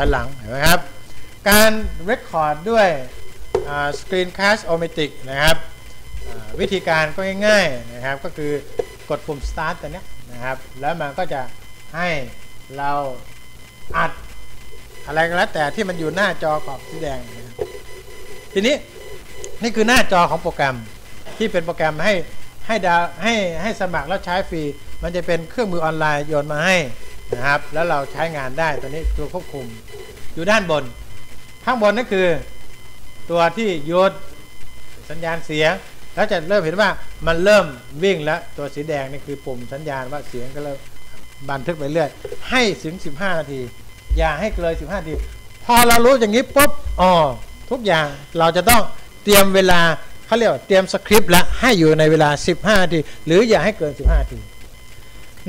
อยหลังเห็นไหมครับการเรคคอร์ดด้วยScreencast o matic นะครับวิธีการก็ง่ายๆนะครับก็คือกดปุ่ม start ตัวนี้นะครับแล้วมันก็จะให้เราอัดอะไรก็แล้วแต่ที่มันอยู่หน้าจอกรอบสีแดงนะทีนี้นี่คือหน้าจอของโปรแกรมที่เป็นโปรแกรมให้สมัครแล้วใช้ฟรีมันจะเป็นเครื่องมือออนไลน์โยนมาให้นะครับแล้วเราใช้งานได้ตัวนี้ตัวควบคุมอยู่ด้านบนข้างบนนั่นคือตัวที่โยนสัญญาณเสียงแล้วจะเริ่มเห็นว่ามันเริ่มวิ่งแล้วตัวสีแดงนี่คือปุ่มสัญญาณว่าเสียงก็เริ่มบันทึกไปเรื่อยให้ถึง15นาทีอย่าให้เกิน15นาทีพอเรารู้อย่างนี้ปุ๊บอ๋อทุกอย่างเราจะต้องเตรียมเวลาเขาเรียกว่าเตรียมสคริปต์ละให้อยู่ในเวลา15นาทีหรืออย่าให้เกิน15นาที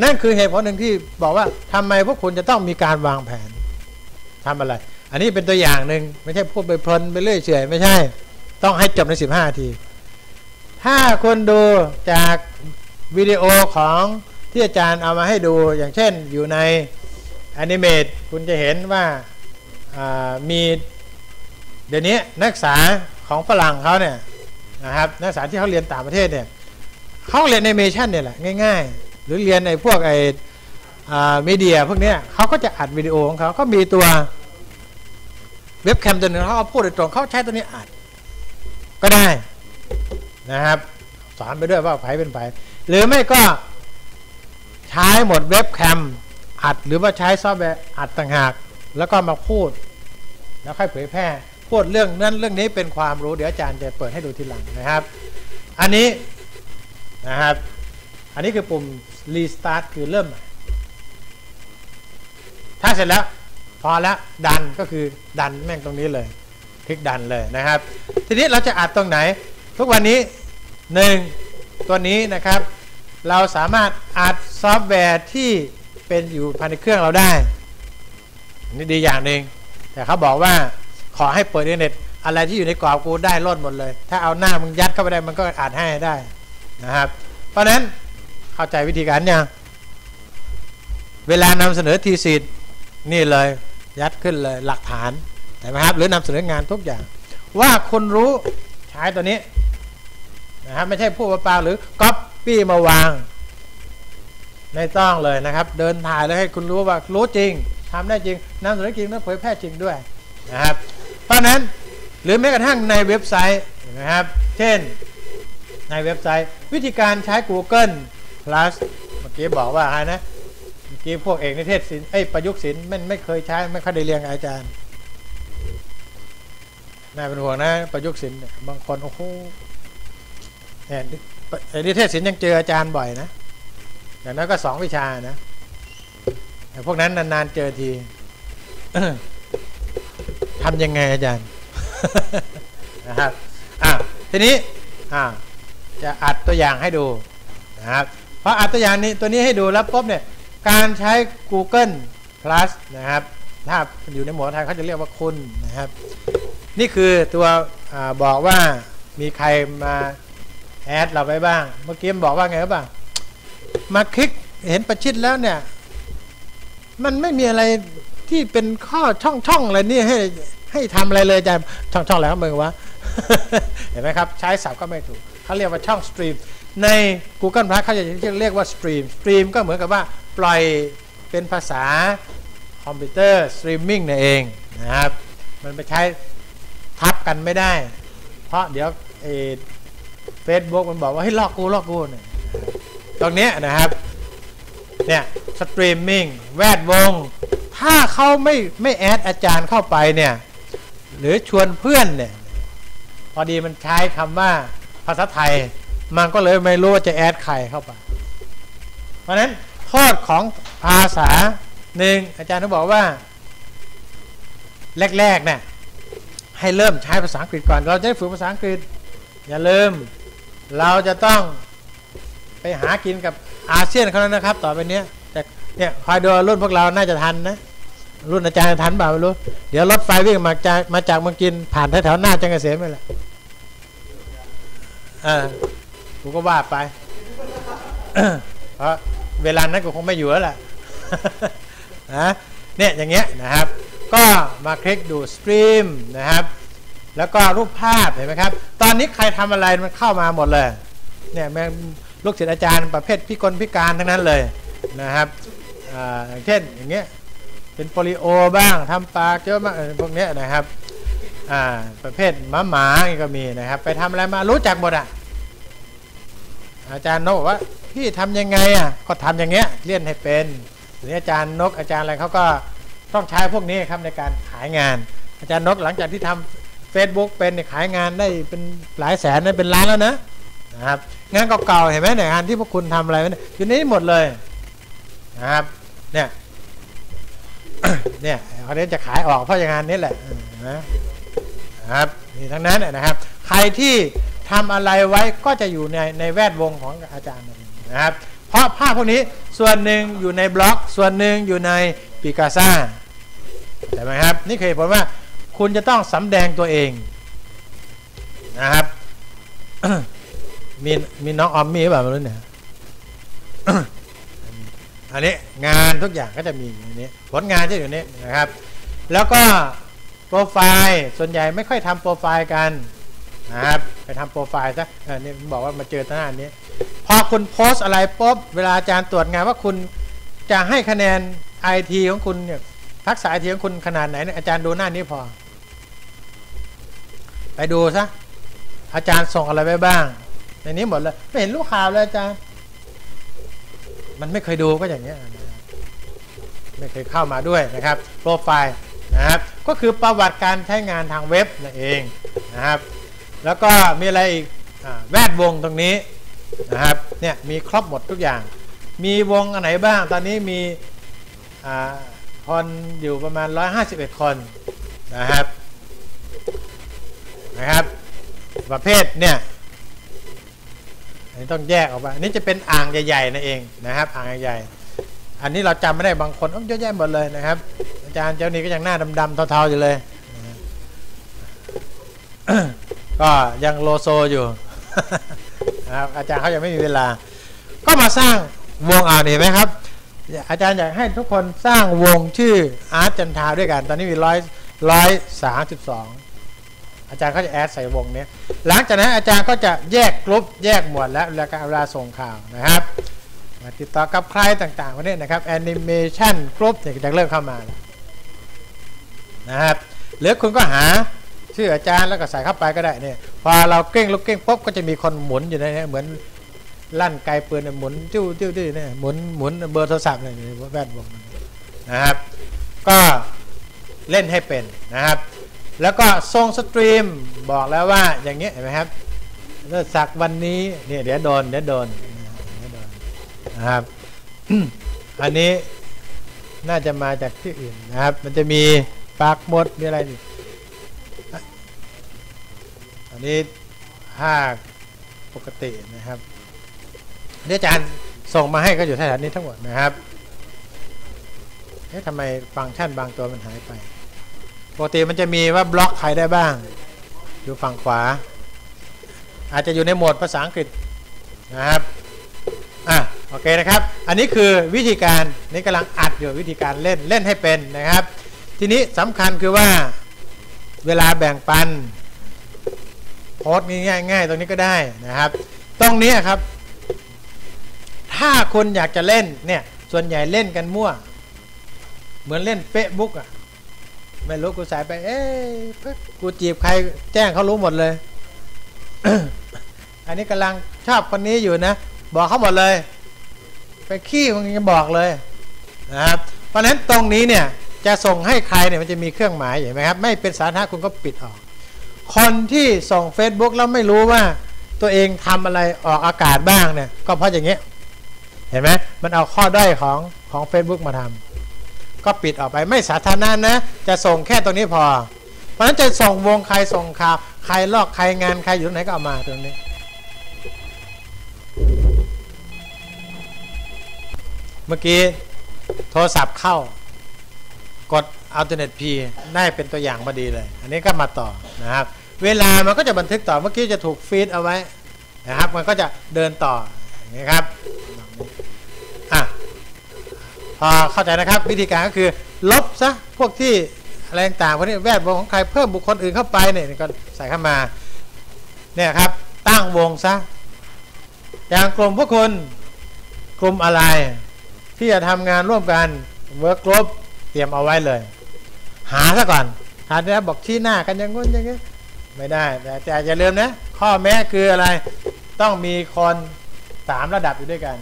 นั่นคือเหตุผลหนึ่งที่บอกว่าทำไมพวกคุณจะต้องมีการวางแผนทำอะไรอันนี้เป็นตัวอย่างหนึ่งไม่ใช่พูดไปพลนไปเรื่อยเฉยไม่ใช่ต้องให้จบใน15นาทีถ้าคนดูจากวิดีโอของที่อาจารย์เอามาให้ดูอย่างเช่นอยู่ในแอนิเมตคุณจะเห็นว่ามีเดี๋ยวนี้นักศึกษาของฝรั่งเขาเนี่ยนะครับนักศึกษาที่เขาเรียนต่างประเทศเนี่ยเขาเรียนแอนิเมชันเนี่ยแหละง่ายๆหรือเรียนในพวกไอมีเดียพวกนี้เขาก็จะอัดวิดีโอของเขาก็มีตัวเว็บแคมตัวหนึ่งเขาเอาพูดโดยตรงเขาใช้ตัวนี้อัดก็ได้นะครับสอนไปด้วยว่าไผเป็นไผหรือไม่ก็ใช้หมดเว็บแคมอัดหรือว่าใช้ซอฟต์แวร์อัดต่างหากแล้วก็มาพูดแล้วค่อยเผยแพร่พูดเรื่องนั้นเรื่องนี้เป็นความรู้เดี๋ยวอาจารย์จะเปิดให้ดูทีหลังนะครับอันนี้นะครับอันนี้คือปุ่ม restart คือเริ่มถ้าเสร็จแล้วพอแล้วดันก็คือดันแม่งตรงนี้เลยคลิกดันเลยนะครับทีนี้เราจะอัดตรงไหนทุกวันนี้1ตัวนี้นะครับเราสามารถอัดซอฟต์แวร์ที่เป็นอยู่ภายในเครื่องเราได้นี่ดีอย่างหนึ่งแต่เขาบอกว่าขอให้เปิดอินเทอร์เน็ตอะไรที่อยู่ในกรอบกูได้ลดหมดเลยถ้าเอาหน้ามึงยัดเข้าไปได้มันก็อัดให้ได้นะครับเพราะฉะนั้นเข้าใจวิธีการเนี่ยเวลานำเสนอทีสิทธิ์นี่เลยยัดขึ้นเลยหลักฐานเห็นไหมครับหรือนำเสนองานทุกอย่างว่าคนรู้ใช้ตัวนี้นะครับไม่ใช่พูดเปล่าหรือก๊อปปี้มาวางในต้องเลยนะครับเดินถ่ายแล้วให้คุณรู้ว่ารู้จริงทำได้จริงนำเสนอจริงและเผยแพร่จริงด้วยนะครับเพราะนั้นหรือแม้กระทั่งในเว็บไซต์นะครับเช่นในเว็บไซต์วิธีการใช้ Google Plus เมื่อกี้บอกว่าอะไรนะเมื่อกี้พวกเอกนิเทศศิลป์ประยุกต์ศิลป์มันไม่เคยใช้ไม่ค่อยได้เรียนอาจารย์น่าเป็นห่วงนะประยุกต์ศิลป์บางคนโอ้โหเนี่ยเอกนิเทศศิลป์ยังเจออาจารย์บ่อยนะอย่างนั้นก็2วิชานะแต่พวกนั้นนานๆเจอทีทำยังไงอาจารย์ นะครับทีนี้จะอัดตัวอย่างให้ดูนะครับเพราะอัดตัวอย่างนี้ตัวนี้ให้ดูแล้วปุ๊บเนี่ยการใช้ Google Plus นะครับถ้าอยู่ในหมวดไทยเขาจะเรียกว่าคุณนะครับนี่คือตัวบอกว่ามีใครมาแอดเราไปบ้างเมื่อกี้บอกว่าไงครับมาคลิกเห็นประชิดแล้วเนี่ยมันไม่มีอะไรที่เป็นข้อช่องอะไรนี่ให้ทำอะไรเลยจะช่องอะไรครับมึงวะ เห็นไหมครับใช้ศัพท์ก็ไม่ถูกเขาเรียกว่าช่องสตรีมใน Google Plus เขาจะเรียกว่าสตรีมก็เหมือนกับว่าปล่อยเป็นภาษาคอมพิวเตอร์สตรีมมิ่งนั่นเองนะครับมันไปใช้ทับกันไม่ได้เพราะเดี๋ยวFacebook มันบอกว่าให้ลอกกูเนี่ยตรงนี้นะครับเนี่ยสตรีมมิ่งแวดวงถ้าเขาไม่แอดอาจารย์เข้าไปเนี่ยหรือชวนเพื่อนเนี่ยพอดีมันใช้คำว่าภาษาไทยมันก็เลยไม่รู้ว่าจะแอดใครเข้าไปเพราะฉะนั้นโทษของภาษาหนึ่งอาจารย์เขาบอกว่าแรกๆเนี่ยให้เริ่มใช้ภาษาอังกฤษก่อนเราจะได้ฝึกภาษาอังกฤษอย่าลืมเราจะต้องไปหากินกับอาเซียนเขาแล้วนะครับต่อไปนี้แต่เนี่ยคอยดูรุ่นพวกเราน่าจะทันนะรุ่นอาจารย์ทันเปล่าไม่รู้เดี๋ยวรถไฟวิ่งมาจากเมืองจีนผ่านแถวๆหน้าจังเกษมเลยแหละกูก็ว่าไป เพราะเวลานั้นกูคงไม่อยู่แล้วแหละ นะเนี่ยอย่างเงี้ยนะครับ ก็มาคลิกดูสตรีมนะครับแล้วก็รูปภาพเห็นไหมครับตอนนี้ใครทำอะไรมันเข้ามาหมดเลยเนี่ยแม่ลูกศิษย์อาจารย์ประเภทพิกลพิการทั้งนั้นเลยนะครับอย่างเช่นอย่างเงี้ยเป็นโปลิโอบ้างทำปากเยอะมากพวกเนี้ยนะครับประเภทหมาก็มีนะครับไปทำอะไรมารู้จักหมดอ่ะอาจารย์นกบอกว่าพี่ทำยังไงอ่ะก็ทำอย่างเงี้ยเลี่ยนให้เป็นหรืออาจารย์นกอาจารย์อะไรเขาก็ต้องใช้พวกนี้ครับในการขายงานอาจารย์นกหลังจากที่ทำ Facebook เป็นขายงานได้เป็นหลายแสนได้เป็นล้านแล้วนะครับงานเก่าๆเห็นไหมเนี่ยงานที่พวกคุณทำอะไรอยู่ในนี้หมดเลยนะครับเนี่ย เนี่ยเขาเนี่ยจะขายออกเพราะอย่างงานนี้แหละนะครับนี่ทั้งนั้นนะครับใครที่ทำอะไรไว้ก็จะอยู่ในแวดวงของอาจารย์นะครับเพราะภาพพวกนี้ส่วนหนึ่งอยู่ในบล็อกส่วนหนึ่งอยู่ในปิกาซ่าใช่ไหมครับนี่คือผลว่าคุณจะต้องสำแดงตัวเองนะครับ มีน้องออมมีแบบนั้นเนี่ยอันนี้งานทุกอย่างก็จะมีอยู่นี้ผลงานจะอยู่นี้นะครับแล้วก็โปรไฟล์ส่วนใหญ่ไม่ค่อยทำโปรไฟล์กันนะครับไปทำโปรไฟล์ซะนี่ผมบอกว่ามาเจอทางนี้พอคุณโพสอะไรปุ๊บเวลาอาจารย์ตรวจงานว่าคุณจะให้คะแนน IT ของคุณเนี่ยทักษะ IT ของคุณขนาดไหนเนี่ยอาจารย์ดูหน้านี้พอไปดูซะอาจารย์ส่งอะไรไปบ้างในนี้หมดเลยไม่เห็นลูกข่าวเลยอาจารย์มันไม่เคยดูก็อย่างเงี้ยไม่เคยเข้ามาด้วยนะครับโปรไฟล์นะครับก็คือประวัติการใช้งานทางเว็บนั่นเองนะครับแล้วก็มีอะไรอีกแวดวงตรงนี้นะครับเนี่ยมีครบหมดทุกอย่างมีวงอันไหนบ้างตอนนี้มีคนอยู่ประมาณ151คนนะครับประเภทเนี่ยต้องแยกออกมานี่จะเป็นอ่างใหญ่ๆนั่นเองนะครับอ่างใหญ่อันนี้เราจำไม่ได้บางคนเยอะแยะหมดเลยนะครับอาจารย์เจ้านี้ก็ยังหน้าดำๆเทาๆอยู่เลยก็ยังโลโซอยู่นะครับอาจารย์เขายังไม่มีเวลาก็มาสร้างวงเห็นไหมครับอาจารย์อยากให้ทุกคนสร้างวงชื่ออาร์ตจันทาด้วยกันตอนนี้มี132อาจารย์ก็จะแอดใส่วงนี้หลังจากนั้นอาจารย์ก็จะแยกกลุ่มแยกหมวดแล้วเวลาส่งข่าวนะครับติดต่อกับใครต่างๆวันนี้นะครับแอนิเมชันกลุ่มเนี่ยจะเริ่มเข้ามานะครับหรือคุณก็หาชื่ออาจารย์แล้วก็ใส่เข้าไปก็ได้เนี่ยพอเราเก้งลูกเก้งปุ๊บก็จะมีคนหมุนอยู่ในนี้เหมือนลั่นไกปืนหมุนจิ้วจิ้วจิ้วเนี่ยหมุนเบอร์โทรศัพท์อะไรอย่างเงี้ยแวดวงนะครับก็เล่นให้เป็นนะครับแล้วก็ทรงสตรีมบอกแล้วว่าอย่างเงี้ยเห็นไหมครับเลิศศักดิ์วันนี้เนี่ยเดี๋ยวโดนนะครับ อันนี้น่าจะมาจากที่อื่นนะครับมันจะมีปากหมดมีอะไรอีกอันนี้ห้าปกตินะครับอาจารย์ส่งมาให้ก็อยู่แถวนี้ทั้งหมดนะครับเอ๊ะทำไมฟังก์ชันบางตัวมันหายไปปกติมันจะมีว่าบล็อกใครได้บ้างอยู่ฝั่งขวาอาจจะอยู่ในโหมดภาษาอังกฤษนะครับโอเคนะครับอันนี้คือวิธีการนี่กำลังอัดอยู่วิธีการเล่นให้เป็นนะครับทีนี้สำคัญคือว่าเวลาแบ่งปันโพสต์ง่ายๆตรงนี้ก็ได้นะครับตรงนี้ครับถ้าคนอยากจะเล่นเนี่ยส่วนใหญ่เล่นกันมั่วเหมือนเล่นเฟซบุ๊กอะไม่รู้กูสายไปเอ้ยกูจีบใครแจ้งเขารู้หมดเลย อันนี้กำลังชอบคนนี้อยู่นะบอกเขาหมดเลยไปขี้มึงจะบอกเลยนะครับเพราะฉะนั้นตรงนี้เนี่ยจะส่งให้ใครเนี่ยมันจะมีเครื่องหมายอย่างไรครับไม่เป็นสาธารณะคุณก็ปิดออกคนที่ส่ง Facebook แล้วไม่รู้ว่าตัวเองทำอะไรออกอากาศบ้างเนี่ยก็เพราะอย่างเงี้ยเห็นไหมมันเอาข้อด้อยของ Facebook มาทำก็ปิดออกไปไม่สาธารณะนะจะส่งแค่ตรงนี้พอเพราะฉะนั้นจะส่งวงใครส่งข่าวใครลอกใครงานใครอยู่ตรงไหนก็เอามาตรงนี้เมื่อกี้โทรศัพท์เข้ากด Alternate P ได้เป็นตัวอย่างพอดีเลยอันนี้ก็มาต่อนะครับเวลามันก็จะบันทึกต่อเมื่อกี้จะถูกฟีดเอาไว้นะครับมันก็จะเดินต่อนะครับพอเข้าใจนะครับวิธีการก็คือลบซะพวกที่ อะไรต่างๆพวกนี้แวดวงของใครเพิ่มบุคคลอื่นเข้าไปเนี่ยก็ใส่เข้ามาเนี่ยครับตั้งวงซะอย่างกลุ่มพวกคุณกลุ่มอะไรที่จะทำงานร่วมกันเวิร์กกลุ่มเตรียมเอาไว้เลยหาซะก่อนหาเนี่ยบอกชี้หน้ากันอย่างงั้นอย่างงี้ไม่ได้แต่อย่าลืมนะข้อแม้คืออะไรต้องมีคน3ระดับอยู่ด้วยกัน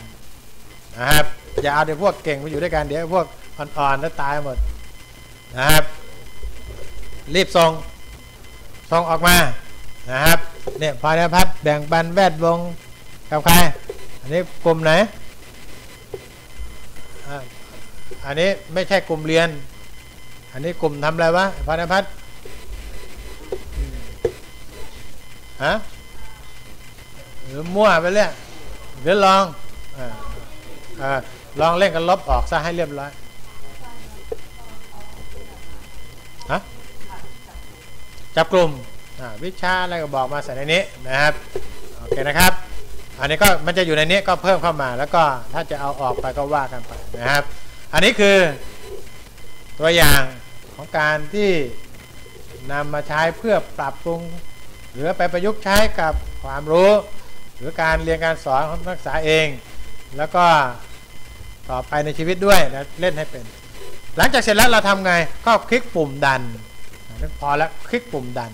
นะครับอย่าเอาเดี๋ยวพวกเก่งไปอยู่ด้วยกันเดี๋ยวพวกอ่อนๆแล้วตายหมดนะครับรีบส่งออกมานะครับเนี่ยพลพัฒน์แบ่งปันแวดวงกับใครอันนี้กลุ่มไหนอันนี้ไม่ใช่กลุ่มเรียนอันนี้กลุ่มทำอะไรวะพลพัฒน์ฮะหรือมั่วไปเรื่อยหรือลองเล่นกันลบออกซะให้เรียบร้อยฮะจับกลุ่มวิชาอะไรก็บอกมาใส่ในนี้นะครับโอเคนะครับอันนี้ก็มันจะอยู่ในนี้ก็เพิ่มเข้ามาแล้วก็ถ้าจะเอาออกไปก็ว่ากันไปนะครับอันนี้คือตัวอย่างของการที่นำมาใช้เพื่อปรับปรุงหรือไปประยุกต์ใช้กับความรู้หรือการเรียนการสอนของนักศึกษาเองแล้วก็ต่อไปในชีวิตด้วยนะเล่นให้เป็นหลังจากเสร็จแล้วเราทำไงก็คลิกปุ่มดันพอแล้วคลิกปุ่มดัน